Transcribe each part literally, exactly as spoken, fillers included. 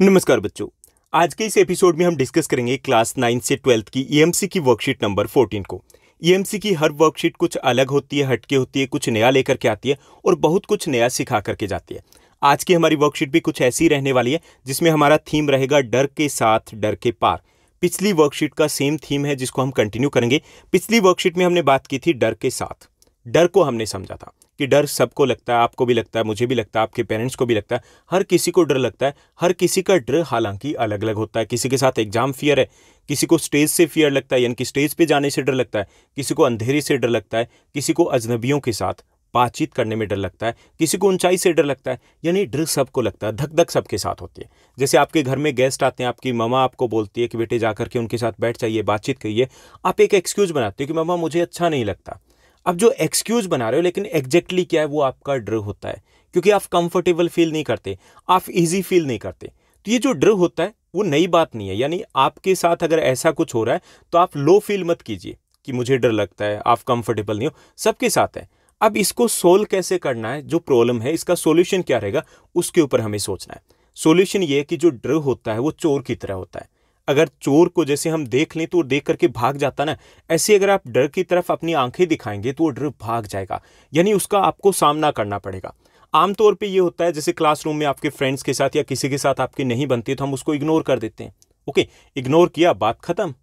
नमस्कार बच्चों, आज के इस एपिसोड में हम डिस्कस करेंगे क्लास नाइन से ट्वेल्थ की ई एम सी की वर्कशीट नंबर फोर्टीन को। ई एम सी की हर वर्कशीट कुछ अलग होती है, हटके होती है, कुछ नया लेकर के आती है और बहुत कुछ नया सिखा करके जाती है। आज की हमारी वर्कशीट भी कुछ ऐसी रहने वाली है जिसमें हमारा थीम रहेगा डर के साथ डर के पार। पिछली वर्कशीट का सेम थीम है जिसको हम कंटिन्यू करेंगे। पिछली वर्कशीट में हमने बात की थी डर के साथ। डर को हमने समझा था कि डर सबको लगता है, आपको भी लगता है, मुझे भी लगता है, आपके पेरेंट्स को भी लगता है, हर किसी को डर लगता है। हर किसी का डर हालांकि अलग अलग होता है। किसी के साथ एग्जाम फियर है, किसी को स्टेज से फियर लगता है यानी कि स्टेज पे जाने से डर लगता है, किसी को अंधेरे से डर लगता है, किसी को अजनबियों के साथ बातचीत करने में डर लगता है, किसी को ऊंचाई से डर लगता है। यानी डर सबको लगता है, धक धक सबके साथ होती है। जैसे आपके घर में गेस्ट आते हैं, आपकी ममा आपको बोलती है कि बेटे जा करके उनके साथ बैठ जाइए, बातचीत करिए। आप एक एक्सक्यूज़ बनाते हो कि ममा मुझे अच्छा नहीं लगता। अब जो एक्सक्यूज़ बना रहे हो लेकिन एग्जैक्टली क्या है वो आपका डर होता है, क्योंकि आप कंफर्टेबल फील नहीं करते, आप इजी फील नहीं करते। तो ये जो डर होता है वो नई बात नहीं है। यानी आपके साथ अगर ऐसा कुछ हो रहा है तो आप लो फील मत कीजिए कि मुझे डर लगता है, आप कंफर्टेबल नहीं हो, सबके साथ है। अब इसको सोल्व कैसे करना है, जो प्रॉब्लम है इसका सोल्यूशन क्या रहेगा उसके ऊपर हमें सोचना है। सोल्यूशन ये है कि जो डर होता है वो चोर की तरह होता है। अगर चोर को जैसे हम देख लें तो वो देख करके भाग जाता ना, ऐसे अगर आप डर की तरफ अपनी आंखें दिखाएंगे तो वो डर भाग जाएगा। यानी उसका आपको सामना करना पड़ेगा। आमतौर पे ये होता है जैसे क्लासरूम में आपके फ्रेंड्स के साथ या किसी के साथ आपकी नहीं बनती तो हम उसको इग्नोर कर देते हैं। ओके, इग्नोर किया, बात खत्म।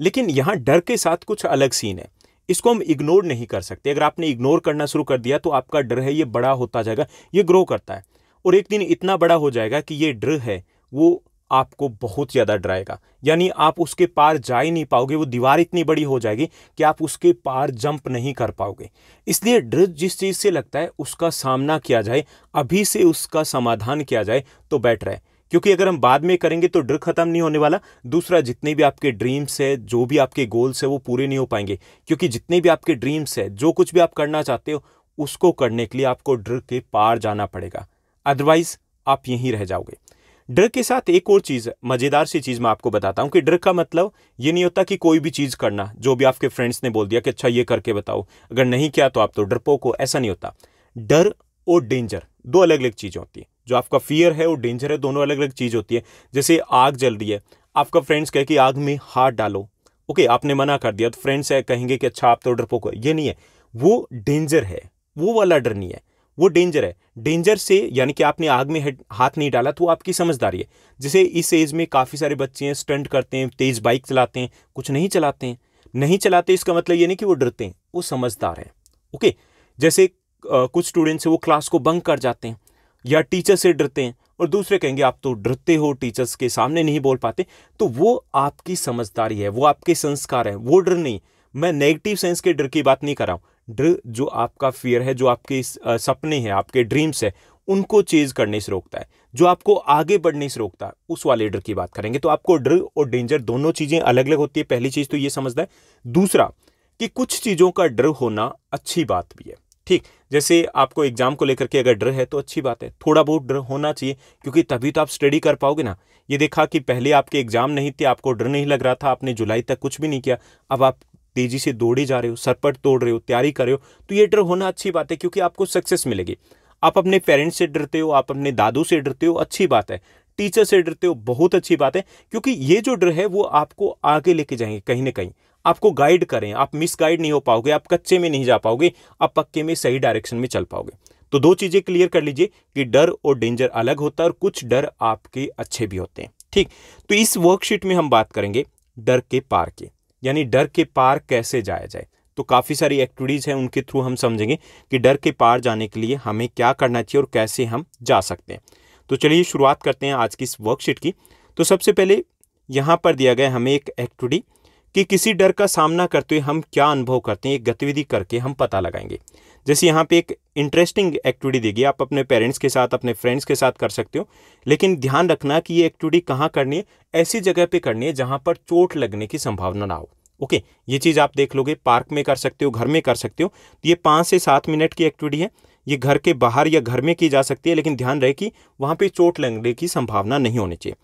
लेकिन यहाँ डर के साथ कुछ अलग सीन है, इसको हम इग्नोर नहीं कर सकते। अगर आपने इग्नोर करना शुरू कर दिया तो आपका डर है ये बड़ा होता जाएगा, ये ग्रो करता है और एक दिन इतना बड़ा हो जाएगा कि ये डर है वो आपको बहुत ज़्यादा डराएगा। यानी आप उसके पार जा ही नहीं पाओगे, वो दीवार इतनी बड़ी हो जाएगी कि आप उसके पार जंप नहीं कर पाओगे। इसलिए डर जिस चीज़ से लगता है उसका सामना किया जाए, अभी से उसका समाधान किया जाए तो बेटर है, क्योंकि अगर हम बाद में करेंगे तो डर खत्म नहीं होने वाला। दूसरा, जितने भी आपके ड्रीम्स है, जो भी आपके गोल्स है वो पूरे नहीं हो पाएंगे, क्योंकि जितने भी आपके ड्रीम्स है, जो कुछ भी आप करना चाहते हो उसको करने के लिए आपको डर के पार जाना पड़ेगा, अदरवाइज आप यहीं रह जाओगे। डर के साथ एक और चीज़, मज़ेदार सी चीज़ मैं आपको बताता हूँ कि डर का मतलब ये नहीं होता कि कोई भी चीज़ करना जो भी आपके फ्रेंड्स ने बोल दिया कि अच्छा ये करके बताओ, अगर नहीं किया तो आप तो डरपोक हो, ऐसा नहीं होता। डर और डेंजर दो अलग अलग चीज़ें होती है। जो आपका फियर है और डेंजर है दोनों अलग अलग चीज़ होती है। जैसे आग जल रही है, आपका फ्रेंड्स कहे कि आग में हाथ डालो, ओके आपने मना कर दिया तो फ्रेंड्स है कहेंगे कि अच्छा आप तो डरपोक हो, ये नहीं है, वो डेंजर है, वो वाला डर नहीं है, वो डेंजर है। डेंजर से यानी कि आपने आग में हाथ नहीं डाला तो आपकी समझदारी है। जैसे इस एज में काफ़ी सारे बच्चे हैं, स्टंट करते हैं, तेज़ बाइक चलाते हैं, कुछ नहीं चलाते हैं, नहीं चलाते इसका मतलब ये नहीं कि वो डरते हैं, वो समझदार हैं। ओके, जैसे आ, कुछ स्टूडेंट्स हैं वो क्लास को बंक कर जाते हैं या टीचर से डरते हैं और दूसरे कहेंगे आप तो डरते हो, टीचर्स के सामने नहीं बोल पाते, तो वो आपकी समझदारी है, वो आपके संस्कार है, वो डर नहीं। मैं नेगेटिव सेंस के डर की बात नहीं कर रहा हूँ। डर जो आपका फियर है, जो आपके सपने हैं, आपके ड्रीम्स है, उनको चेज करने से रोकता है, जो आपको आगे बढ़ने से रोकता है, उस वाले डर की बात करेंगे। तो आपको डर और डेंजर दोनों चीज़ें अलग अलग होती है, पहली चीज़ तो ये समझना है। दूसरा कि कुछ चीज़ों का डर होना अच्छी बात भी है, ठीक। जैसे आपको एग्जाम को लेकर के अगर डर है तो अच्छी बात है, थोड़ा बहुत डर होना चाहिए, क्योंकि तभी तो आप स्टडी कर पाओगे ना। ये देखा कि पहले आपके एग्जाम नहीं थे, आपको डर नहीं लग रहा था, आपने जुलाई तक कुछ भी नहीं किया, अब आप तेजी से दौड़े जा रहे हो, सरपट तोड़ रहे हो, तैयारी कर रहे हो, तो ये डर होना अच्छी बात है, क्योंकि आपको सक्सेस मिलेगी। आप अपने पेरेंट्स से डरते हो, आप अपने दादू से डरते हो, अच्छी बात है, टीचर से डरते हो, बहुत अच्छी बात है, क्योंकि ये जो डर है वो आपको आगे लेके जाएंगे, कहीं ना कहीं आपको गाइड करें, आप मिस गाइड नहीं हो पाओगे, आप कच्चे में नहीं जा पाओगे, आप पक्के में सही डायरेक्शन में चल पाओगे। तो दो चीज़ें क्लियर कर लीजिए कि डर और डेंजर अलग होता है और कुछ डर आपके अच्छे भी होते हैं, ठीक। तो इस वर्कशीट में हम बात करेंगे डर के पार के, यानी डर के पार कैसे जाया जाए। तो काफ़ी सारी एक्टिविटीज़ हैं, उनके थ्रू हम समझेंगे कि डर के पार जाने के लिए हमें क्या करना चाहिए और कैसे हम जा सकते हैं। तो चलिए शुरुआत करते हैं आज की इस वर्कशीट की। तो सबसे पहले यहाँ पर दिया गया हमें एक एक्टिविटी कि किसी डर का सामना करते हुए हम क्या अनुभव करते हैं, एक गतिविधि करके हम पता लगाएंगे। जैसे यहाँ पे एक इंटरेस्टिंग एक्टिविटी दी गई, आप अपने पेरेंट्स के साथ, अपने फ्रेंड्स के साथ कर सकते हो, लेकिन ध्यान रखना कि ये एक्टिविटी कहाँ करनी है, ऐसी जगह पे करनी है जहाँ पर चोट लगने की संभावना ना हो। ओके, ये चीज़ आप देख लोगे, पार्क में कर सकते हो, घर में कर सकते हो। तो ये पाँच से सात मिनट की एक्टिविटी है, ये घर के बाहर या घर में की जा सकती है, लेकिन ध्यान रहे कि वहाँ पर चोट लगने की संभावना नहीं होनी चाहिए।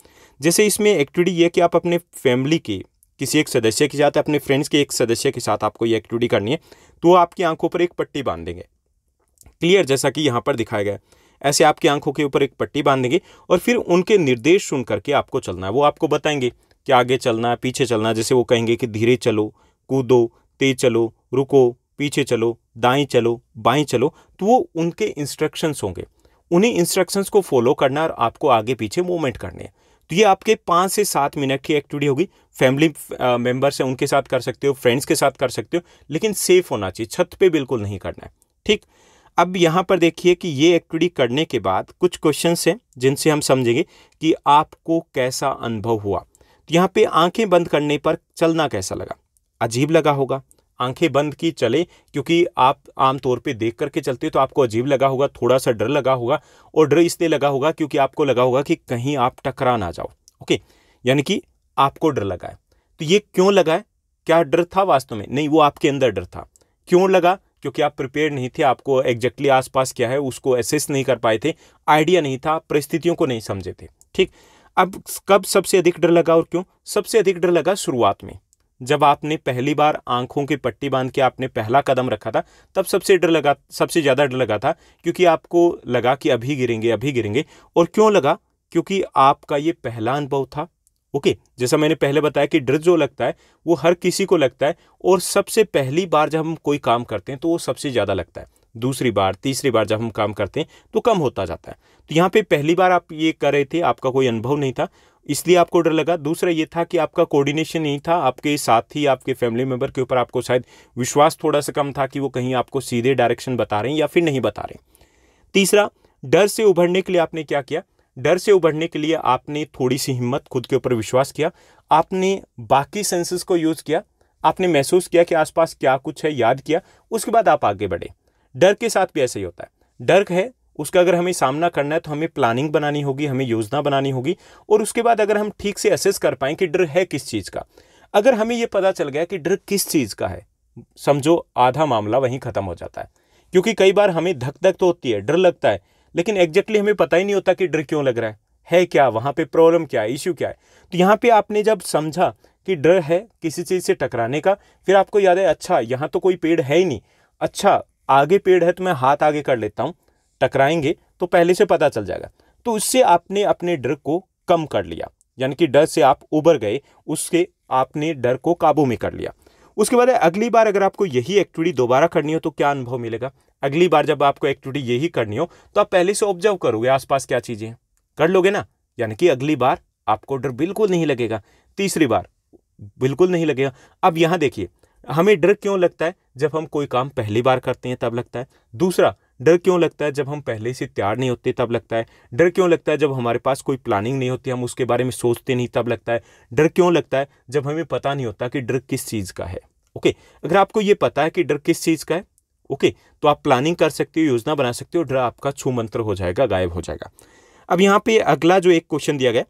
जैसे इसमें एक्टिविटी ये कि आप अपने फैमिली के किसी एक सदस्य के साथ, अपने फ्रेंड्स के एक सदस्य के साथ आपको ये एक्टिविटी करनी है। तो आपकी आंखों पर एक पट्टी बांध देंगे, क्लियर, जैसा कि यहाँ पर दिखाया गया है। ऐसे आपकी आंखों के ऊपर एक पट्टी बांधेंगे और फिर उनके निर्देश सुन करके आपको चलना है। वो आपको बताएंगे कि आगे चलना है, पीछे चलना है। जैसे वो कहेंगे कि धीरे चलो, कूदो, तेज चलो, रुको, पीछे चलो, दाएं चलो, बाएं चलो, तो वो उनके इंस्ट्रक्शंस होंगे। उन्हीं इंस्ट्रक्शंस को फॉलो करना और आपको आगे पीछे मूवमेंट करने हैं। तो ये आपके पाँच से सात मिनट की एक्टिविटी होगी। फैमिली मेंबर्स हैं उनके साथ कर सकते हो, फ्रेंड्स के साथ कर सकते हो, लेकिन सेफ होना चाहिए, छत पे बिल्कुल नहीं करना है। ठीक, अब यहाँ पर देखिए कि ये एक्टिविटी करने के बाद कुछ क्वेश्चंस हैं जिनसे हम समझेंगे कि आपको कैसा अनुभव हुआ। तो यहाँ पे आंखें बंद करने पर चलना कैसा लगा? अजीब लगा होगा। आंखें बंद की चले क्योंकि आप आमतौर पे देख करके चलते हो, तो आपको अजीब लगा होगा, थोड़ा सा डर लगा होगा। और डर इसलिए लगा होगा क्योंकि आपको लगा होगा कि कहीं आप टकरा ना जाओ। ओके, यानी कि आपको डर लगा है। तो ये क्यों लगा है? क्या डर था वास्तव में? नहीं, वो आपके अंदर डर था। क्यों लगा? क्योंकि आप प्रिपेयर नहीं थे, आपको एग्जैक्टली आसपास क्या है उसको एसेस नहीं कर पाए थे, आइडिया नहीं था, परिस्थितियों को नहीं समझे थे। ठीक, अब कब सबसे अधिक डर लगा और क्यों? सबसे अधिक डर लगा शुरुआत में, जब आपने पहली बार आंखों की पट्टी बांध के आपने पहला कदम रखा था, तब सबसे डर लगा, सबसे ज़्यादा डर लगा था, क्योंकि आपको लगा कि अभी गिरेंगे, अभी गिरेंगे। और क्यों लगा? क्योंकि आपका ये पहला अनुभव था। ओके, जैसा मैंने पहले बताया कि डर जो लगता है वो हर किसी को लगता है, और सबसे पहली बार जब हम कोई काम करते हैं तो वो सबसे ज़्यादा लगता है। दूसरी बार, तीसरी बार जब हम काम करते हैं तो कम होता जाता है। तो यहाँ पे पहली बार आप ये कर रहे थे, आपका कोई अनुभव नहीं था, इसलिए आपको डर लगा। दूसरा ये था कि आपका कोऑर्डिनेशन नहीं था, आपके साथी, आपके फैमिली मेंबर के ऊपर आपको शायद विश्वास थोड़ा सा कम था कि वो कहीं आपको सीधे डायरेक्शन बता रहे हैं या फिर नहीं बता रहे। तीसरा, डर से उभरने के लिए आपने क्या किया? डर से उभरने के लिए आपने थोड़ी सी हिम्मत, खुद के ऊपर विश्वास किया, आपने बाकी सेंसेस को यूज़ किया, आपने महसूस किया कि आसपास क्या कुछ है, याद किया, उसके बाद आप आगे बढ़े। डर के साथ भी ऐसा ही होता है। डर है, उसका अगर हमें सामना करना है तो हमें प्लानिंग बनानी होगी, हमें योजना बनानी होगी, और उसके बाद अगर हम ठीक से असेस कर पाएँ कि डर है किस चीज़ का। अगर हमें ये पता चल गया कि डर किस चीज़ का है, समझो आधा मामला वहीं ख़त्म हो जाता है। क्योंकि कई बार हमें धक धक तो होती है, डर लगता है, लेकिन एग्जैक्टली हमें पता ही नहीं होता कि डर क्यों लग रहा है, है क्या, वहाँ पे प्रॉब्लम क्या है, इश्यू क्या है। तो यहाँ पे आपने जब समझा कि डर है किसी चीज़ से टकराने का, फिर आपको याद है, अच्छा यहाँ तो कोई पेड़ है ही नहीं, अच्छा आगे पेड़ है तो मैं हाथ आगे कर लेता हूँ, टकराएंगे तो पहले से पता चल जाएगा। तो उससे आपने अपने डर को कम कर लिया, यानी कि डर से आप उबर गए, उसके आपने डर को काबू में कर लिया। उसके बाद अगली बार अगर आपको यही एक्टिविटी दोबारा करनी हो तो क्या अनुभव मिलेगा? अगली बार जब आपको एक्टिविटी यही करनी हो तो आप पहले से ऑब्जर्व करोगे आसपास क्या चीज़ें हैं, कर लोगे ना, यानी कि अगली बार आपको डर बिल्कुल नहीं लगेगा, तीसरी बार बिल्कुल नहीं लगेगा। अब यहाँ देखिए, हमें डर क्यों लगता है? जब हम कोई काम पहली बार करते हैं तब लगता है। दूसरा, डर क्यों लगता है? जब हम पहले से तैयार नहीं होते तब लगता है। डर क्यों लगता है? जब हमारे पास कोई प्लानिंग नहीं होती, हम उसके बारे में सोचते नहीं तब लगता है। डर क्यों लगता है? जब हमें पता नहीं होता कि डर किस चीज़ का है। ओके, अगर आपको ये पता है कि डर किस चीज़ का है, ओके, तो आप प्लानिंग कर सकते हो, योजना बना सकते हो, डर आपका छू मंत्र हो जाएगा, गायब हो जाएगा। अब यहाँ पे अगला जो एक क्वेश्चन दिया गया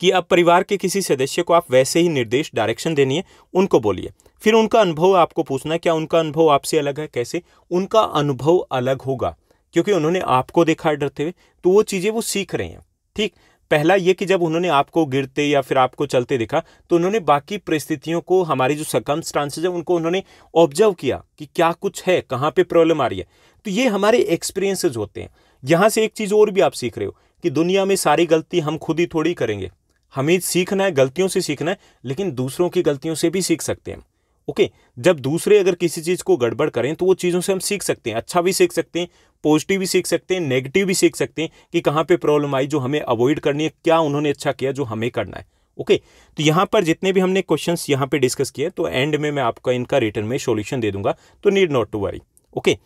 कि अब परिवार के किसी सदस्य को आप वैसे ही निर्देश, डायरेक्शन देनी है, उनको बोलिए, फिर उनका अनुभव आपको पूछना है। क्या उनका अनुभव आपसे अलग है? कैसे? उनका अनुभव अलग होगा क्योंकि उन्होंने आपको देखा डरते हुए, तो वो चीज़ें वो सीख रहे हैं। ठीक, पहला ये कि जब उन्होंने आपको गिरते या फिर आपको चलते देखा तो उन्होंने बाकी परिस्थितियों को, हमारी जो सर्कमस्टांसेज है उनको उन्होंने ऑब्जर्व किया कि क्या कुछ है, कहाँ पे प्रॉब्लम आ रही है। तो ये हमारे एक्सपीरियंसेज होते हैं। यहाँ से एक चीज़ और भी आप सीख रहे हो कि दुनिया में सारी गलती हम खुद ही थोड़ी करेंगे, हमें सीखना है, गलतियों से सीखना है, लेकिन दूसरों की गलतियों से भी सीख सकते हैं। ओके, जब दूसरे अगर किसी चीज़ को गड़बड़ करें तो वो चीज़ों से हम सीख सकते हैं, अच्छा भी सीख सकते हैं, पॉजिटिव भी सीख सकते हैं, नेगेटिव भी सीख सकते हैं कि कहाँ पे प्रॉब्लम आई जो हमें अवॉइड करनी है, क्या उन्होंने अच्छा किया जो हमें करना है। ओके, तो यहाँ पर जितने भी हमने क्वेश्चंस यहाँ पे डिस्कस किए तो एंड में मैं आपका इनका रिटर्न में सॉल्यूशन दे दूंगा, तो need not to worry. Okay,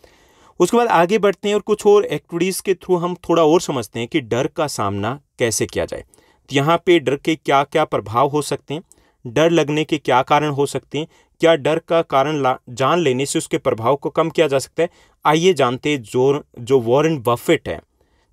उसके बाद आगे बढ़ते हैं और कुछ और एक्टिविटीज़ के थ्रू हम थोड़ा और समझते हैं कि डर का सामना कैसे किया जाए। तो यहाँ पर डर के क्या क्या प्रभाव हो सकते हैं, डर लगने के क्या कारण हो सकते हैं, क्या डर का कारण जान लेने से उसके प्रभाव को कम किया जा सकता है, आइए जानते हैं। जो जो वॉरेन बफेट हैं,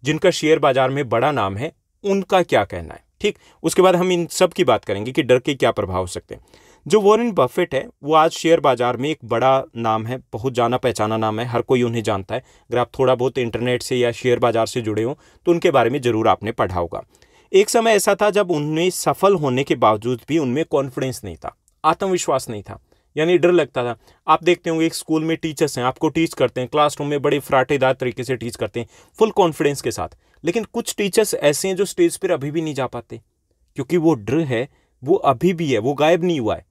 जिनका शेयर बाजार में बड़ा नाम है, उनका क्या कहना है। ठीक, उसके बाद हम इन सब की बात करेंगे कि डर के क्या प्रभाव हो सकते हैं। जो वॉरेन बफेट है वो आज शेयर बाजार में एक बड़ा नाम है, बहुत जाना पहचाना नाम है, हर कोई उन्हें जानता है। अगर आप थोड़ा बहुत इंटरनेट से या शेयर बाजार से जुड़े हों तो उनके बारे में ज़रूर आपने पढ़ा होगा। एक समय ऐसा था जब उनमें सफल होने के बावजूद भी उनमें कॉन्फिडेंस नहीं था, आत्मविश्वास नहीं था यानी डर लगता था। आप देखते होंगे एक स्कूल में टीचर्स हैं, आपको टीच करते हैं, क्लासरूम में बड़े फराटेदार तरीके से टीच करते हैं फुल कॉन्फिडेंस के साथ, लेकिन कुछ टीचर्स ऐसे हैं जो स्टेज पर अभी भी नहीं जा पाते, क्योंकि वो डर है, वो अभी भी है, वो गायब नहीं हुआ है,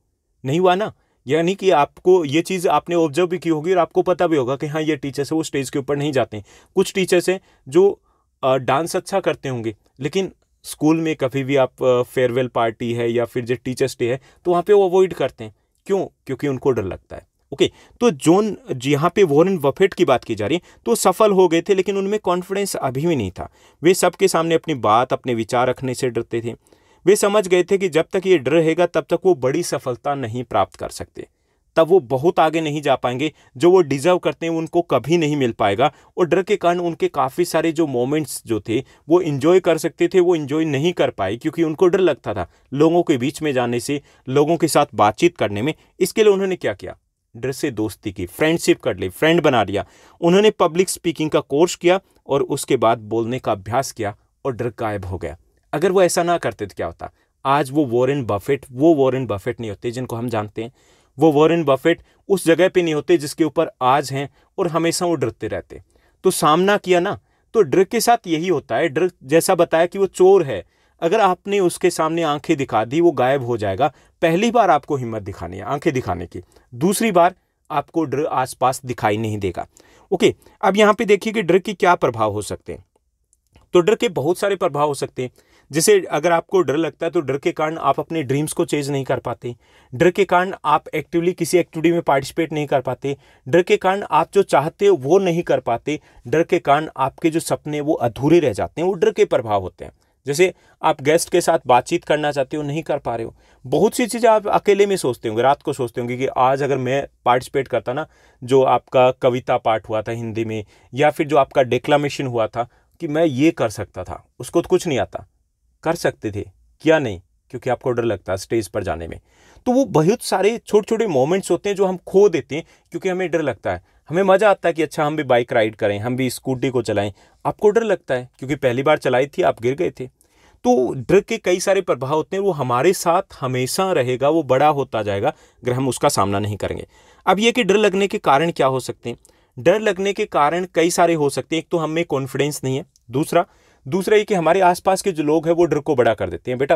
नहीं हुआ ना। यानी कि आपको ये चीज़ आपने ऑब्जर्व भी की होगी और आपको पता भी होगा कि हाँ ये टीचर्स हैं वो स्टेज के ऊपर नहीं जाते हैं। कुछ टीचर्स हैं जो डांस अच्छा करते होंगे, लेकिन स्कूल में कभी भी आप फेयरवेल पार्टी है या फिर जो टीचर्स डे है तो वहाँ पे वो अवॉइड करते हैं, क्यों? क्योंकि उनको डर लगता है। ओके, तो जॉन यहाँ पे वॉरेन बफेट की बात की जा रही है, तो सफल हो गए थे लेकिन उनमें कॉन्फिडेंस अभी भी नहीं था। वे सबके सामने अपनी बात, अपने विचार रखने से डरते थे। वे समझ गए थे कि जब तक ये डर रहेगा तब तक वो बड़ी सफलता नहीं प्राप्त कर सकते, तब वो बहुत आगे नहीं जा पाएंगे, जो वो डिजर्व करते हैं उनको कभी नहीं मिल पाएगा। और डर के कारण उनके काफ़ी सारे जो मोमेंट्स जो थे वो एंजॉय कर सकते थे वो एंजॉय नहीं कर पाए, क्योंकि उनको डर लगता था लोगों के बीच में जाने से, लोगों के साथ बातचीत करने में। इसके लिए उन्होंने क्या किया? डर से दोस्ती की, फ्रेंडशिप कर ली, फ्रेंड बना लिया। उन्होंने पब्लिक स्पीकिंग का कोर्स किया और उसके बाद बोलने का अभ्यास किया और डर गायब हो गया। अगर वो ऐसा ना करते तो क्या होता? आज वो वॉरेन बफेट वो वॉरेन बफेट नहीं होते जिनको हम जानते हैं, वो वॉरेन बफेट उस जगह पे नहीं होते जिसके ऊपर आज हैं, और हमेशा वो डरते रहते। तो सामना किया ना, तो डर के साथ यही होता है। डर जैसा बताया कि वो चोर है, अगर आपने उसके सामने आंखें दिखा दी वो गायब हो जाएगा। पहली बार आपको हिम्मत दिखानी है आंखें दिखाने की, दूसरी बार आपको डर आसपास दिखाई नहीं देगा। ओके, अब यहाँ पे देखिए कि डर के क्या प्रभाव हो सकते हैं। तो डर के बहुत सारे प्रभाव हो सकते हैं, जैसे अगर आपको डर लगता है तो डर के कारण आप अपने ड्रीम्स को चेज नहीं कर पाते, डर के कारण आप एक्टिवली किसी एक्टिविटी में पार्टिसिपेट नहीं कर पाते, डर के कारण आप जो चाहते हो वो नहीं कर पाते, डर के कारण आपके जो सपने वो अधूरे रह जाते हैं, वो डर के प्रभाव होते हैं। जैसे आप गेस्ट के साथ बातचीत करना चाहते हो, नहीं कर पा रहे हो। बहुत सी चीज़ें आप अकेले में सोचते होंगे, रात को सोचते होंगे कि आज अगर मैं पार्टिसिपेट करता ना, जो आपका कविता पाठ हुआ था हिंदी में या फिर जो आपका डिक्लामेशन हुआ था कि मैं ये कर सकता था, उसको तो कुछ नहीं आता, कर सकते थे, किया नहीं क्योंकि आपको डर लगता है स्टेज पर जाने में। तो वो बहुत सारे छोटे छोटे मोमेंट्स होते हैं जो हम खो देते हैं क्योंकि हमें डर लगता है। हमें मज़ा आता है कि अच्छा हम भी बाइक राइड करें, हम भी स्कूटी को चलाएं, आपको डर लगता है क्योंकि पहली बार चलाई थी, आप गिर गए थे। तो डर के कई सारे प्रभाव होते हैं, वो हमारे साथ हमेशा रहेगा, वो बड़ा होता जाएगा अगर हम उसका सामना नहीं करेंगे। अब ये कि डर लगने के कारण क्या हो सकते हैं? डर लगने के कारण कई सारे हो सकते हैं। एक तो हमें कॉन्फिडेंस नहीं है, दूसरा दूसरा ये कि हमारे आसपास के जो लोग हैं वो डर को बड़ा कर देते हैं। बेटा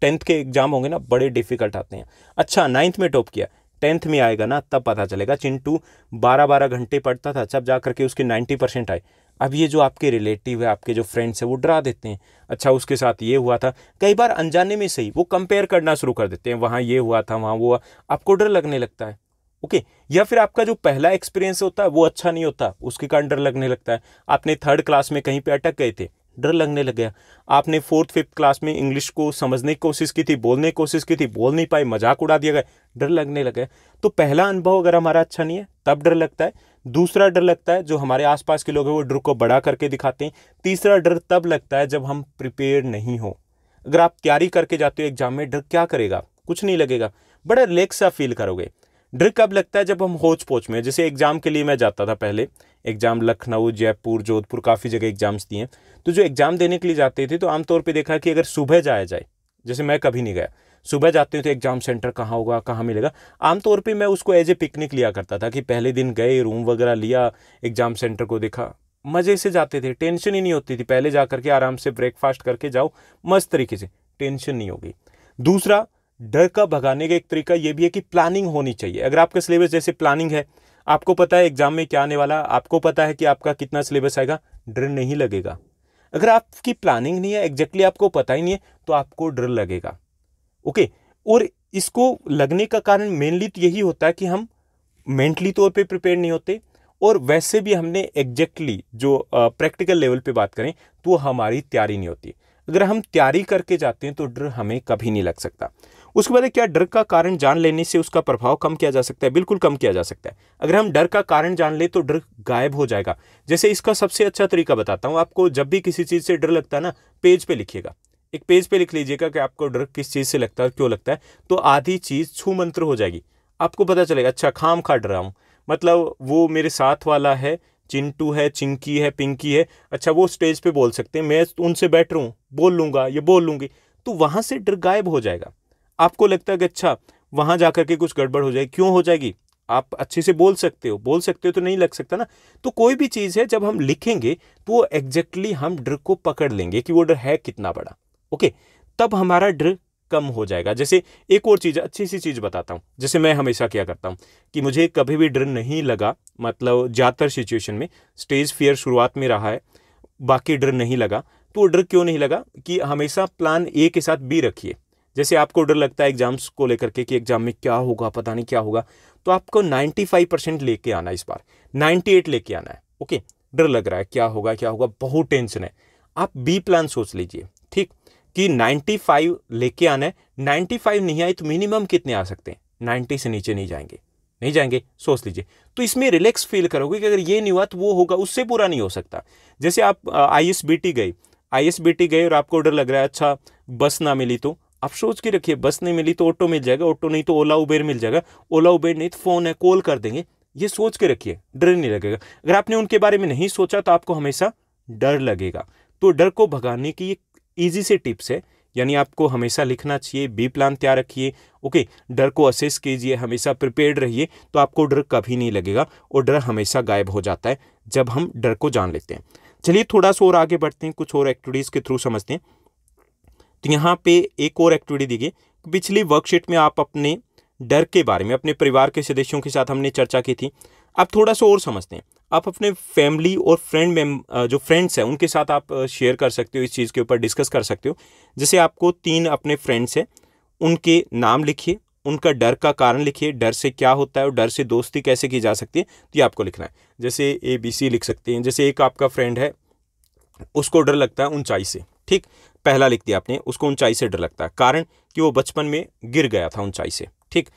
टेंथ के एग्जाम होंगे ना, बड़े डिफिकल्ट आते हैं, अच्छा नाइन्थ में टॉप किया, टेंथ में आएगा ना तब पता चलेगा चिंटू बारह बारह घंटे पढ़ता था तब जा करके उसके नाइन्टी परसेंट आए। अब ये जो आपके रिलेटिव है, आपके जो फ्रेंड्स हैं वो डरा देते हैं, अच्छा उसके साथ ये हुआ था, कई बार अनजाने में सही वो कंपेयर करना शुरू कर देते हैं, वहाँ ये हुआ था, वहाँ वो हुआ, आपको डर लगने लगता है। Okay okay. या फिर आपका जो पहला एक्सपीरियंस होता है वो अच्छा नहीं होता, उसके कारण डर लगने लगता है। आपने थर्ड क्लास में कहीं पे अटक गए थे, डर लगने लग गया। आपने फोर्थ फिफ्थ क्लास में इंग्लिश को समझने की कोशिश की थी, बोलने की कोशिश की थी, बोल नहीं पाए, मजाक उड़ा दिया गया, डर लगने लग गया। तो पहला अनुभव अगर हमारा अच्छा नहीं है तब डर लगता है, दूसरा डर लगता है जो हमारे आसपास के लोग हैं वो डर को बड़ा करके दिखाते हैं, तीसरा डर तब लगता है जब हम प्रिपेयर नहीं हो। अगर आप तैयारी करके जाते हो एग्जाम में, डर क्या करेगा? कुछ नहीं लगेगा, बड़ा रिलैक्स सा फील करोगे। डर कब लगता है? जब हम होच पोच में, जैसे एग्ज़ाम के लिए मैं जाता था पहले, एग्ज़ाम लखनऊ, जयपुर, जोधपुर, काफ़ी जगह एग्ज़ाम्स दिए, तो जो एग्ज़ाम देने के लिए जाते थे तो आमतौर पे देखा कि अगर सुबह जाया जाए, जैसे मैं कभी नहीं गया, सुबह जाते हैं तो एग्ज़ाम सेंटर कहाँ होगा, कहाँ मिलेगा, आमतौर पर मैं उसको एज ए पिकनिक लिया करता था कि पहले दिन गए, रूम वगैरह लिया, एग्ज़ाम सेंटर को देखा, मज़े से जाते थे, टेंशन ही नहीं होती थी। पहले जा करके आराम से ब्रेकफास्ट करके जाओ मस्त तरीके से, टेंशन नहीं होगी। दूसरा डर का भगाने का एक तरीका ये भी है कि प्लानिंग होनी चाहिए। अगर आपका सिलेबस जैसे प्लानिंग है, आपको पता है एग्जाम में क्या आने वाला, आपको पता है कि आपका कितना सिलेबस आएगा, डर नहीं लगेगा। अगर आपकी प्लानिंग नहीं है, एग्जैक्टली आपको पता ही नहीं है, तो आपको डर लगेगा। ओके, और इसको लगने का कारण मेनली तो यही होता है कि हम मेंटली तौर पर प्रिपेयर नहीं होते, और वैसे भी हमने एग्जैक्टली जो प्रैक्टिकल लेवल पर बात करें तो हमारी तैयारी नहीं होती। अगर हम तैयारी करके जाते हैं तो डर हमें कभी नहीं लग सकता। उसके बाद क्या डर का कारण जान लेने से उसका प्रभाव कम किया जा सकता है? बिल्कुल कम किया जा सकता है। अगर हम डर का कारण जान ले तो डर गायब हो जाएगा। जैसे इसका सबसे अच्छा तरीका बताता हूँ आपको, जब भी किसी चीज़ से डर लगता है ना, पेज पे लिखिएगा, एक पेज पे लिख लीजिएगा कि आपको डर किस चीज़ से लगता है, क्यों लगता है, तो आधी चीज़ छू मंत्र हो जाएगी। आपको पता चलेगा अच्छा खाम खा डर रहा हूँ, मतलब वो मेरे साथ वाला है, चिंटू है, चिंकी है, पिंकी है, अच्छा वो स्टेज पे बोल सकते हैं, मैं उनसे बेटर हूँ, बोल लूँगा, ये बोल लूँगी, तो वहाँ से डर गायब हो जाएगा। आपको लगता है कि अच्छा वहाँ जाकर के कुछ गड़बड़ हो जाएगी। क्यों हो जाएगी? आप अच्छे से बोल सकते हो, बोल सकते हो तो नहीं लग सकता ना। तो कोई भी चीज़ है जब हम लिखेंगे तो वो एग्जैक्टली हम डर को पकड़ लेंगे कि वो डर है कितना बड़ा। ओके, तब हमारा डर कम हो जाएगा। जैसे एक और चीज़, अच्छी सी चीज़ बताता हूँ, जैसे मैं हमेशा क्या करता हूँ कि मुझे कभी भी डर नहीं लगा, मतलब ज़्यादातर सिचुएशन में स्टेज फियर शुरुआत में रहा है, बाकी डर नहीं लगा। तो डर क्यों नहीं लगा कि हमेशा प्लान ए के साथ बी रखिए। जैसे आपको डर लगता है एग्जाम्स को लेकर के कि एग्जाम में क्या होगा, पता नहीं क्या होगा, तो आपको पचानवे परसेंट लेके आना है, इस बार अट्ठानवे लेके आना है। ओके, डर लग रहा है, क्या होगा क्या होगा, बहुत टेंशन है, आप बी प्लान सोच लीजिए, ठीक, कि पचानवे लेके आना है। पचानवे नहीं आए तो मिनिमम कितने आ सकते हैं, नब्बे से नीचे नहीं जाएंगे, नहीं जाएंगे, सोच लीजिए। तो इसमें रिलैक्स फील करोगे कि अगर ये नहीं हुआ तो वो होगा, उससे पूरा नहीं हो सकता। जैसे आप आई एस बी टी गए आई एस बी टी गए और आपको डर लग रहा है, अच्छा बस ना मिली तो आप सोच के रखिए, बस नहीं मिली तो ऑटो मिल जाएगा, ऑटो नहीं तो ओला उबेर मिल जाएगा, ओला उबेर नहीं तो फ़ोन है, कॉल कर देंगे। ये सोच के रखिए, डर नहीं लगेगा। अगर आपने उनके बारे में नहीं सोचा तो आपको हमेशा डर लगेगा। तो डर को भगाने की एक ईजी से टिप्स है, यानी आपको हमेशा लिखना चाहिए, बी प्लान तैयार रखिए। ओके, डर को असेस कीजिए, हमेशा प्रिपेयर्ड रहिए, तो आपको डर कभी नहीं लगेगा और डर हमेशा गायब हो जाता है जब हम डर को जान लेते हैं। चलिए थोड़ा सा और आगे बढ़ते हैं, कुछ और एक्टिविटीज़ के थ्रू समझते हैं। तो यहाँ पे एक और एक्टिविटी दी गई, पिछली वर्कशीट में आप अपने डर के बारे में अपने परिवार के सदस्यों के साथ हमने चर्चा की थी। आप थोड़ा सा और समझते हैं, आप अपने फैमिली और फ्रेंड मेम जो फ्रेंड्स हैं उनके साथ आप शेयर कर सकते हो, इस चीज़ के ऊपर डिस्कस कर सकते हो। जैसे आपको तीन अपने फ्रेंड्स हैं, उनके नाम लिखिए, उनका डर का कारण लिखिए, डर से क्या होता है और डर से दोस्ती कैसे की जा सकती है, तो ये आपको लिखना है। जैसे ए बी सी लिख सकते हैं। जैसे एक आपका फ्रेंड है, उसको डर लगता है ऊंचाई से, ठीक, पहला लिख दिया आपने, उसको ऊंचाई से डर लगता है, कारण कि वो बचपन में गिर गया था ऊंचाई से, ठीक।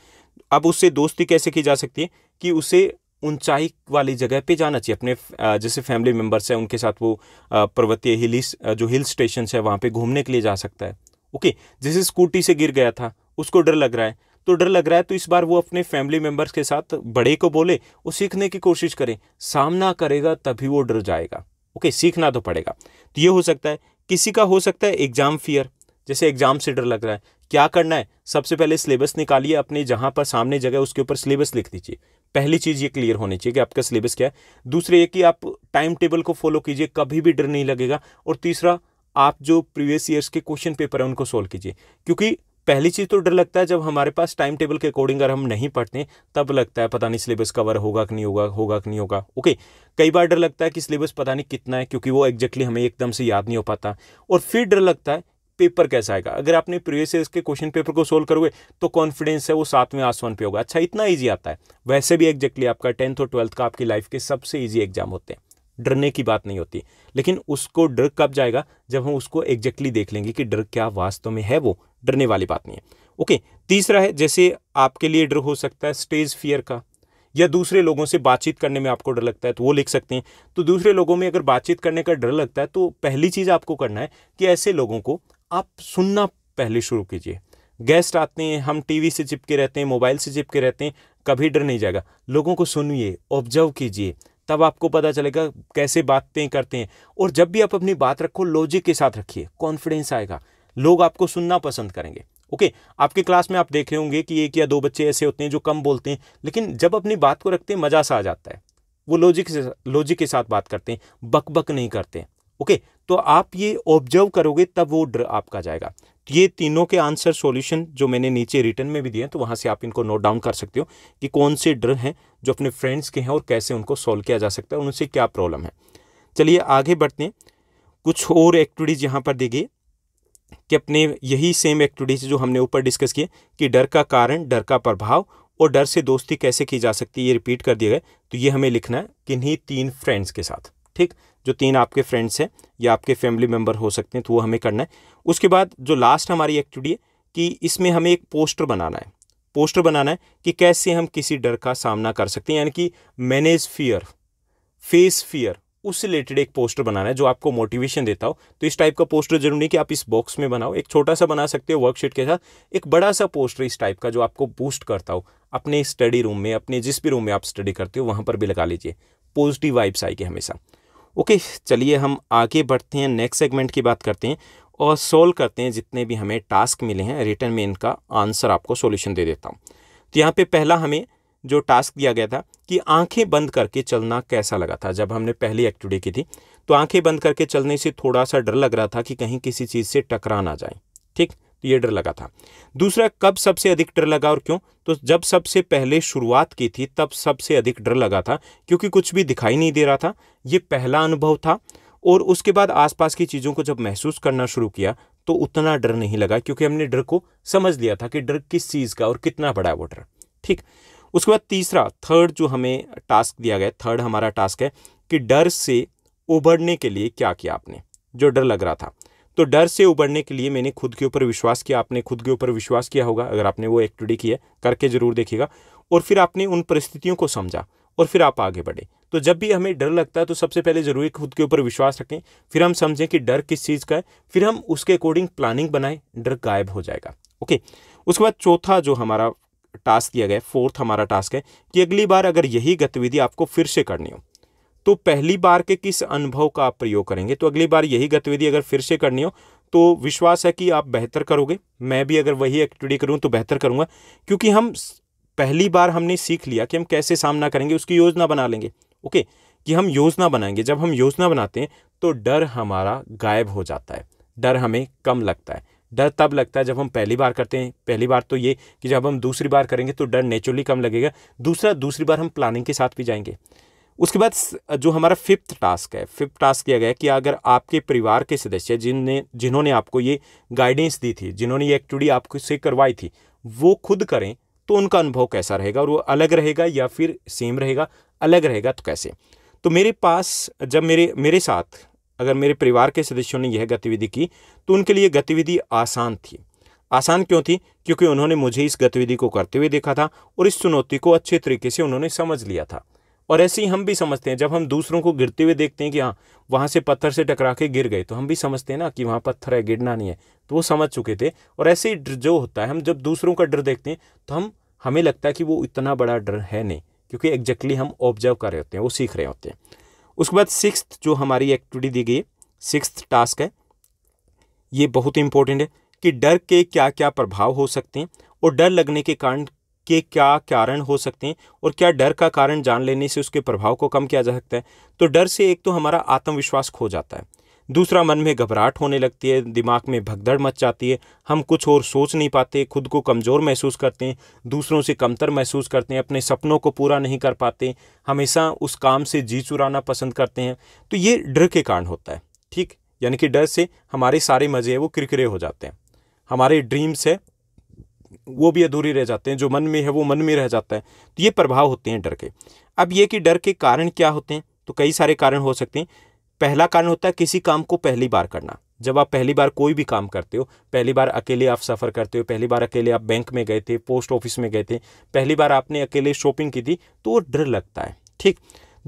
अब उससे दोस्ती कैसे की जा सकती है कि उसे ऊंचाई वाली जगह पे जाना चाहिए, अपने जैसे फैमिली मेम्बर्स हैं उनके साथ वो पर्वतीय हिल्स जो हिल स्टेशन है वहाँ पे घूमने के लिए जा सकता है। ओके, जैसे स्कूटी से गिर गया था, उसको डर लग रहा है, तो डर लग रहा है तो इस बार वो अपने फैमिली मेम्बर्स के साथ बड़े को बोले और सीखने की कोशिश करे, सामना करेगा तभी वो डर जाएगा। ओके, सीखना तो पड़ेगा। तो ये हो सकता है। किसी का हो सकता है एग्जाम फियर, जैसे एग्जाम से डर लग रहा है, क्या करना है, सबसे पहले सिलेबस निकालिए अपने, जहाँ पर सामने जगह उसके ऊपर सिलेबस लिख दीजिए। पहली चीज़ ये क्लियर होनी चाहिए कि आपका सिलेबस क्या है। दूसरे ये कि आप टाइम टेबल को फॉलो कीजिए, कभी भी डर नहीं लगेगा। और तीसरा, आप जो प्रीवियस ईयर्स के क्वेश्चन पेपर हैं उनको सोल्व कीजिए, क्योंकि पहली चीज़ तो डर लगता है जब हमारे पास टाइम टेबल के अकॉर्डिंग अगर हम नहीं पढ़ते हैं तब लगता है पता नहीं सिलेबस कवर होगा कि नहीं होगा, होगा कि नहीं होगा। ओके, कई बार डर लगता है कि सिलेबस पता नहीं कितना है, क्योंकि वो एग्जैक्टली हमें एकदम से याद नहीं हो पाता। और फिर डर लगता है पेपर कैसा आएगा। अगर आपने प्रीवियस ईयर के क्वेश्चन पेपर को सोल्व करोगे तो कॉन्फिडेंस है वो सातवें आसमान पे होगा, अच्छा इतना ईजी आता है। वैसे भी एग्जैक्टली आपका टेंथ और ट्वेल्थ का आपकी लाइफ के सबसे ईजी एग्जाम होते हैं, डरने की बात नहीं होती। लेकिन उसको डर कब जाएगा, जब हम उसको एग्जैक्टली देख लेंगे कि डर क्या वास्तव में है, वो डरने वाली बात नहीं है। ओके, तीसरा है, जैसे आपके लिए डर हो सकता है स्टेज फियर का, या दूसरे लोगों से बातचीत करने में आपको डर लगता है तो वो लिख सकते हैं। तो दूसरे लोगों में अगर बातचीत करने का डर लगता है तो पहली चीज़ आपको करना है कि ऐसे लोगों को आप सुनना पहले शुरू कीजिए। गेस्ट आते हैं, हम टीवी से चिपके रहते हैं, मोबाइल से चिपके रहते हैं, कभी डर नहीं जाएगा। लोगों को सुनिए, ऑब्जर्व कीजिए, तब आपको पता चलेगा कैसे बातें करते हैं। और जब भी आप अपनी बात रखो लॉजिक के साथ रखिए, कॉन्फिडेंस आएगा, लोग आपको सुनना पसंद करेंगे। ओके, आपके क्लास में आप देख रहे होंगे कि एक या दो बच्चे ऐसे होते हैं जो कम बोलते हैं, लेकिन जब अपनी बात को रखते हैं मज़ा सा आ जाता है, वो लॉजिक से लॉजिक के साथ बात करते हैं, बक बक नहीं करते। ओके, तो आप ये ऑब्जर्व करोगे तब वो डर आपका जाएगा। ये तीनों के आंसर सॉल्यूशन जो मैंने नीचे रिटर्न में भी दिए हैं, तो वहाँ से आप इनको नोट डाउन कर सकते हो कि कौन से डर हैं जो अपने फ्रेंड्स के हैं और कैसे उनको सॉल्व किया जा सकता है, उनसे क्या प्रॉब्लम है। चलिए आगे बढ़ते हैं, कुछ और एक्टिविटीज़ यहाँ पर दी गई कि अपने यही सेम एक्टिविटीज जो हमने ऊपर डिस्कस किए कि डर का कारण, डर का प्रभाव और डर से दोस्ती कैसे की जा सकती है, ये रिपीट कर दिए गए। तो ये हमें लिखना है किन्हीं तीन फ्रेंड्स के साथ, ठीक, जो तीन आपके फ्रेंड्स हैं या आपके फैमिली मेम्बर हो सकते हैं, तो वो हमें करना है। उसके बाद जो लास्ट हमारी एक्टिविटी है कि इसमें हमें एक पोस्टर बनाना है, पोस्टर बनाना है कि कैसे हम किसी डर का सामना कर सकते हैं, यानी कि मैनेज फियर, फेस फियर, उससे रिलेटेड एक पोस्टर बनाना है जो आपको मोटिवेशन देता हो। तो इस टाइप का पोस्टर जरूरी नहीं कि आप इस बॉक्स में बनाओ, एक छोटा सा बना सकते हो वर्कशीट के साथ, एक बड़ा सा पोस्टर इस टाइप का जो आपको बूस्ट करता हो, अपने स्टडी रूम में, अपने जिस भी रूम में आप स्टडी करते हो वहाँ पर भी लगा लीजिए, पॉजिटिव वाइब्स आएगी हमेशा। ओके, चलिए हम आगे बढ़ते हैं, नेक्स्ट सेगमेंट की बात करते हैं और सोल्व करते हैं जितने भी हमें टास्क मिले हैं, रिटर्न में इनका आंसर आपको सोल्यूशन दे देता हूँ। तो यहाँ पे पहला हमें जो टास्क दिया गया था कि आंखें बंद करके चलना कैसा लगा था जब हमने पहली एक्टिविटी की थी, तो आंखें बंद करके चलने से थोड़ा सा डर लग रहा था कि कहीं किसी चीज़ से टकरा ना जाए, ठीक, तो ये डर लगा था। दूसरा, कब सबसे अधिक डर लगा और क्यों? तो जब सबसे पहले शुरुआत की थी तब सबसे अधिक डर लगा था क्योंकि कुछ भी दिखाई नहीं दे रहा था, ये पहला अनुभव था। और उसके बाद आसपास की चीज़ों को जब महसूस करना शुरू किया तो उतना डर नहीं लगा क्योंकि हमने डर को समझ लिया था कि डर किस चीज़ का और कितना बड़ा है वो डर, ठीक। उसके बाद तीसरा, थर्ड जो हमें टास्क दिया गया, थर्ड हमारा टास्क है कि डर से उभरने के लिए क्या किया आपने, जो डर लग रहा था। तो डर से उभरने के लिए मैंने खुद के ऊपर विश्वास किया, आपने खुद के ऊपर विश्वास किया होगा अगर आपने वो एक्टिविटी की है, करके ज़रूर देखिएगा। और फिर आपने उन परिस्थितियों को समझा और फिर आप आगे बढ़े। तो जब भी हमें डर लगता है तो सबसे पहले ज़रूरी खुद के ऊपर विश्वास रखें, फिर हम समझें कि डर किस चीज़ का है, फिर हम उसके अकॉर्डिंग प्लानिंग बनाएं, डर गायब हो जाएगा, ओके। उसके बाद चौथा जो हमारा टास्क दिया गया, फोर्थ हमारा टास्क है कि अगली बार अगर यही गतिविधि आपको फिर से करनी हो तो पहली बार के किस अनुभव का आप प्रयोग करेंगे। तो अगली बार यही गतिविधि अगर फिर से करनी हो तो विश्वास है कि आप बेहतर करोगे, मैं भी अगर वही एक्टिविटी करूं तो बेहतर करूंगा क्योंकि हम पहली बार हमने सीख लिया कि हम कैसे सामना करेंगे, उसकी योजना बना लेंगे, ओके, कि हम योजना बनाएंगे। जब हम योजना बनाते हैं तो डर हमारा गायब हो जाता है, डर हमें कम लगता है। डर तब लगता है जब हम पहली बार करते हैं, पहली बार तो ये कि जब हम दूसरी बार करेंगे तो डर नेचुरली कम लगेगा। दूसरा, दूसरी बार हम प्लानिंग के साथ भी जाएंगे। उसके बाद जो हमारा फिफ्थ टास्क है, फिफ्थ टास्क किया गया है कि अगर आपके परिवार के सदस्य जिनने जिन्होंने आपको ये गाइडेंस दी थी, जिन्होंने ये एक्टिविटी आपको से करवाई थी, वो खुद करें तो उनका अनुभव कैसा रहेगा, और वो अलग रहेगा या फिर सेम रहेगा, अलग रहेगा तो कैसे। तो मेरे पास जब मेरे मेरे साथ अगर मेरे परिवार के सदस्यों ने यह गतिविधि की तो उनके लिए गतिविधि आसान थी। आसान क्यों थी? क्योंकि उन्होंने मुझे इस गतिविधि को करते हुए देखा था और इस चुनौती को अच्छे तरीके से उन्होंने समझ लिया था। और ऐसे ही हम भी समझते हैं, जब हम दूसरों को गिरते हुए देखते हैं कि हाँ वहाँ से पत्थर से टकरा के गिर गए तो हम भी समझते हैं ना कि वहाँ पत्थर है, गिरना नहीं है, तो वो समझ चुके थे। और ऐसे ही डर जो होता है, हम जब दूसरों का डर देखते हैं तो हम हमें लगता है कि वो इतना बड़ा डर है नहीं, क्योंकि एग्जैक्टली हम ऑब्जर्व कर रहे होते हैं, वो सीख रहे होते हैं। उसके बाद सिक्स्थ जो हमारी एक्टिविटी दी गई, सिक्स्थ टास्क है, ये बहुत इंपॉर्टेंट है कि डर के क्या क्या प्रभाव हो सकते हैं और डर लगने के कारण के क्या कारण हो सकते हैं, और क्या डर का कारण जान लेने से उसके प्रभाव को कम किया जा सकता है। तो डर से एक तो हमारा आत्मविश्वास खो जाता है, दूसरा मन में घबराहट होने लगती है, दिमाग में भगदड़ मच जाती है, हम कुछ और सोच नहीं पाते, खुद को कमज़ोर महसूस करते हैं, दूसरों से कमतर महसूस करते हैं, अपने सपनों को पूरा नहीं कर पाते, हमेशा उस काम से जी चुराना पसंद करते हैं। तो ये डर के कारण होता है, ठीक, यानी कि डर से हमारे सारे मज़े हैं वो किरकिरे हो जाते हैं, हमारे ड्रीम्स है वो भी अधूरी रह जाते हैं, जो मन में है वो मन में रह जाता है। तो ये प्रभाव होते हैं डर के। अब ये कि डर के कारण क्या होते हैं, तो कई सारे कारण हो सकते हैं। पहला कारण होता है किसी काम को पहली बार करना। जब आप पहली बार कोई भी काम करते हो, पहली बार अकेले आप सफ़र करते हो, पहली बार अकेले आप बैंक में गए थे, पोस्ट ऑफिस में गए थे, पहली बार आपने अकेले शॉपिंग की थी, तो वो डर लगता है, ठीक।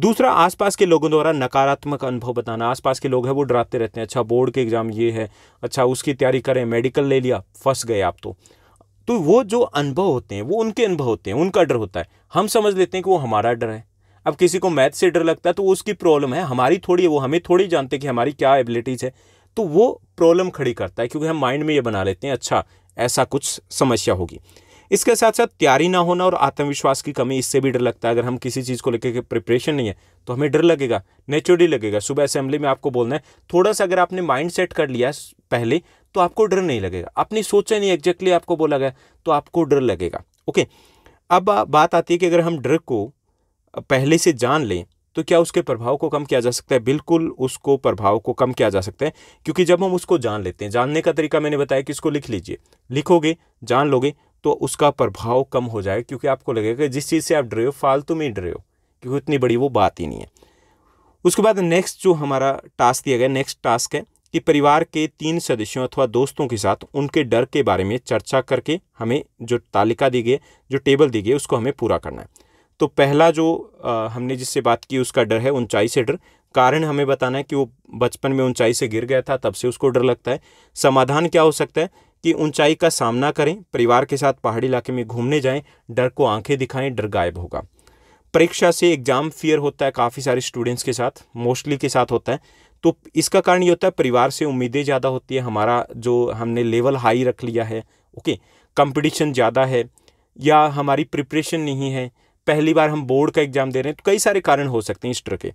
दूसरा, आसपास के लोगों द्वारा नकारात्मक अनुभव बताना। आसपास के लोग हैं वो डराते रहते हैं, अच्छा बोर्ड के एग्ज़ाम ये है, अच्छा उसकी तैयारी करें, मेडिकल ले लिया, फंस गए आप, तो तो वो जो अनुभव होते हैं वो उनके अनुभव होते हैं, उनका डर होता है, हम समझ लेते हैं कि वो हमारा डर है। अब किसी को मैथ से डर लगता है तो उसकी प्रॉब्लम है, हमारी थोड़ी है, वो हमें थोड़ी जानते कि हमारी क्या एबिलिटीज़ है, तो वो प्रॉब्लम खड़ी करता है क्योंकि हम माइंड में ये बना लेते हैं अच्छा ऐसा कुछ समस्या होगी। इसके साथ साथ तैयारी ना होना और आत्मविश्वास की कमी, इससे भी डर लगता है। अगर हम किसी चीज़ को लेकर के प्रिपरेशन नहीं है तो हमें डर लगेगा, नेचुरली लगेगा। सुबह असेंबली में आपको बोलना है, थोड़ा सा अगर आपने माइंड सेट कर लिया पहले तो आपको डर नहीं लगेगा, आपने सोचा नहीं एग्जैक्टली आपको बोला गया तो आपको डर लगेगा, ओके। अब बात आती है कि अगर हम डर को पहले से जान लें तो क्या उसके प्रभाव को कम किया जा सकता है? बिल्कुल उसको प्रभाव को कम किया जा सकता है, क्योंकि जब हम उसको जान लेते हैं, जानने का तरीका मैंने बताया कि इसको लिख लीजिए, लिखोगे जान लोगे तो उसका प्रभाव कम हो जाएगा, क्योंकि आपको लगेगा जिस चीज़ से आप डरे हो फालतू में डरे हो, क्योंकि इतनी बड़ी वो बात ही नहीं है। उसके बाद नेक्स्ट जो हमारा टास्क दिया गया, नेक्स्ट टास्क है कि परिवार के तीन सदस्यों अथवा दोस्तों के साथ उनके डर के बारे में चर्चा करके हमें जो तालिका दी गई, जो टेबल दी गई, उसको हमें पूरा करना है। तो पहला जो आ, हमने जिससे बात की उसका डर है ऊंचाई से डर। कारण हमें बताना है कि वो बचपन में ऊंचाई से गिर गया था, तब से उसको डर लगता है। समाधान क्या हो सकता है कि ऊंचाई का सामना करें, परिवार के साथ पहाड़ी इलाके में घूमने जाएं, डर को आंखें दिखाएं, डर गायब होगा। परीक्षा से एग्ज़ाम फियर होता है काफ़ी सारे स्टूडेंट्स के साथ, मोस्टली के साथ होता है, तो इसका कारण ये होता है परिवार से उम्मीदें ज़्यादा होती है, हमारा जो हमने लेवल हाई रख लिया है, ओके, कंपटीशन ज़्यादा है, या हमारी प्रिपरेशन नहीं है, पहली बार हम बोर्ड का एग्ज़ाम दे रहे हैं, तो कई सारे कारण हो सकते हैं इस तरह के।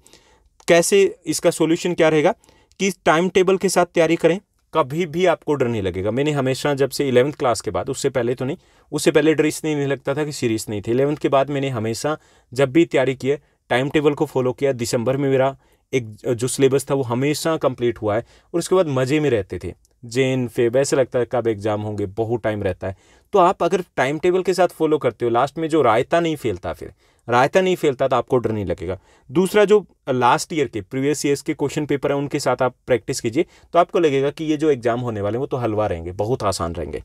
कैसे इसका सोल्यूशन क्या रहेगा कि टाइम टेबल के साथ तैयारी करें, कभी भी आपको डर नहीं लगेगा। मैंने हमेशा जब से इलेवंथ क्लास के बाद, उससे पहले तो नहीं, उससे पहले डर इसलिए नहीं लगता था कि सीरीज़ नहीं थी, इलेवंथ के बाद मैंने हमेशा जब भी तैयारी की है टाइम टेबल को फॉलो किया। दिसंबर में मेरा एक जो सिलेबस था वो हमेशा कंप्लीट हुआ है और उसके बाद मज़े में रहते थे। जेन फेब ऐसे लगता है कब एग्ज़ाम होंगे, बहुत टाइम रहता है। तो आप अगर टाइम टेबल के साथ फॉलो करते हो, लास्ट में जो रायता नहीं फैलता, फिर रायता नहीं फैलता तो आपको डर नहीं लगेगा। दूसरा, जो लास्ट ईयर के प्रीवियस ईयर्स के क्वेश्चन पेपर हैं उनके साथ आप प्रैक्टिस कीजिए, तो आपको लगेगा कि ये जो एग्ज़ाम होने वाले हैं वो तो हलवा रहेंगे, बहुत आसान रहेंगे।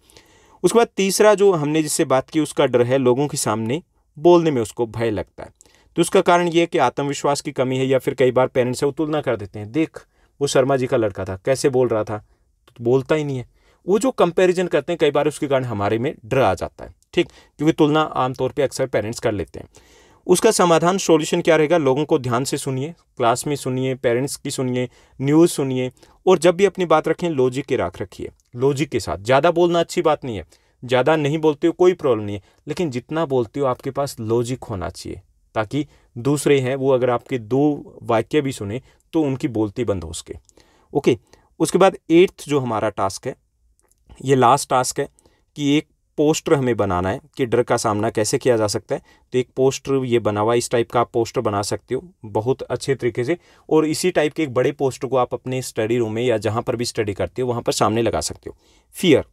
उसके बाद तीसरा, जो हमने जिससे बात की उसका डर है, लोगों के सामने बोलने में उसको भय लगता है। तो उसका कारण ये है कि आत्मविश्वास की कमी है, या फिर कई बार पेरेंट्स से वो तुलना कर देते हैं, देख वो शर्मा जी का लड़का था, कैसे बोल रहा था, बोलता ही नहीं है। वो जो कंपैरिजन करते हैं कई बार उसके कारण हमारे में डर आ जाता है, ठीक, क्योंकि तुलना आमतौर पे अक्सर पेरेंट्स कर लेते हैं। उसका समाधान सॉल्यूशन क्या रहेगा, लोगों को ध्यान से सुनिए, क्लास में सुनिए, पेरेंट्स की सुनिए, न्यूज़ सुनिए, और जब भी अपनी बात रखें लॉजिक के राख रखिए, लॉजिक के साथ। ज़्यादा बोलना अच्छी बात नहीं है, ज़्यादा नहीं बोलते हो कोई प्रॉब्लम नहीं है, लेकिन जितना बोलते हो आपके पास लॉजिक होना चाहिए, ताकि दूसरे हैं वो अगर आपके दो वाक्य भी सुने तो उनकी बोलती बंद हो सके। ओके, उसके बाद एट्थ जो हमारा टास्क है, ये लास्ट टास्क है कि एक पोस्टर हमें बनाना है कि डर का सामना कैसे किया जा सकता है। तो एक पोस्टर ये बना हुआ, इस टाइप का आप पोस्टर बना सकते हो बहुत अच्छे तरीके से, और इसी टाइप के एक बड़े पोस्टर को आप अपने स्टडी रूम में या जहाँ पर भी स्टडी करते हो वहाँ पर सामने लगा सकते हो। फियर,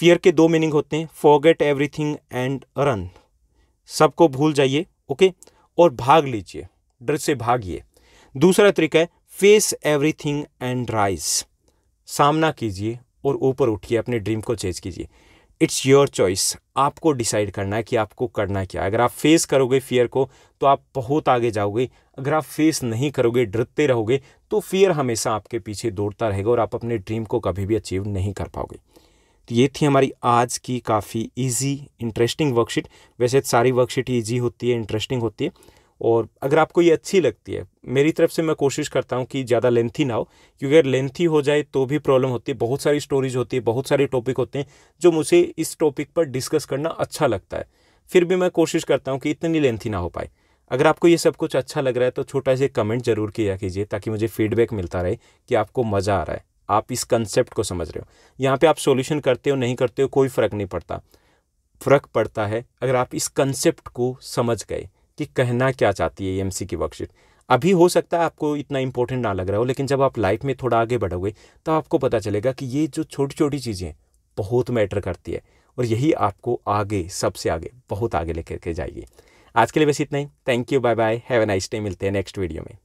फियर के दो मीनिंग होते हैं, फॉरगेट एवरीथिंग एंड रन, सबको भूल जाइए, ओके, और भाग लीजिए, डर से भागिए। दूसरा तरीका है फेस एवरीथिंग एंड राइज, सामना कीजिए और ऊपर उठिए, अपने ड्रीम को चेज कीजिए। इट्स योर चॉइस, आपको डिसाइड करना है कि आपको करना क्या। अगर आप फेस करोगे फियर को तो आप बहुत आगे जाओगे, अगर आप फेस नहीं करोगे, डरते रहोगे, तो फियर हमेशा आपके पीछे दौड़ता रहेगा और आप अपने ड्रीम को कभी भी अचीव नहीं कर पाओगे। तो ये थी हमारी आज की काफ़ी ईजी इंटरेस्टिंग वर्कशीट। वैसे सारी वर्कशीट ईजी होती है, इंटरेस्टिंग होती है, और अगर आपको ये अच्छी लगती है, मेरी तरफ से मैं कोशिश करता हूँ कि ज़्यादा लेंथी ना हो, क्योंकि अगर लेंथी हो जाए तो भी प्रॉब्लम होती है, बहुत सारी स्टोरीज होती है, बहुत सारे टॉपिक होते हैं जो मुझे इस टॉपिक पर डिस्कस करना अच्छा लगता है, फिर भी मैं कोशिश करता हूँ कि इतनी लेंथी ना हो पाए। अगर आपको ये सब कुछ अच्छा लग रहा है तो छोटा सा कमेंट जरूर किया कीजिए, ताकि मुझे फीडबैक मिलता रहे कि आपको मज़ा आ रहा है, आप इस कंसेप्ट को समझ रहे हो। यहाँ पर आप सॉल्यूशन करते हो नहीं करते हो कोई फ़र्क नहीं पड़ता, फ़र्क पड़ता है अगर आप इस कंसेप्ट को समझ गए कि कहना क्या चाहती है ई एम सी की वर्कशीट। अभी हो सकता है आपको इतना इंपॉर्टेंट ना लग रहा हो, लेकिन जब आप लाइफ में थोड़ा आगे बढ़ोगे तो आपको पता चलेगा कि ये जो छोटी छोटी चीज़ें बहुत मैटर करती है, और यही आपको आगे, सबसे आगे, बहुत आगे लेकर के जाएगी। आज के लिए बस इतना ही। Thank you, bye bye, have a nice day. मिलते हैं नेक्स्ट वीडियो में।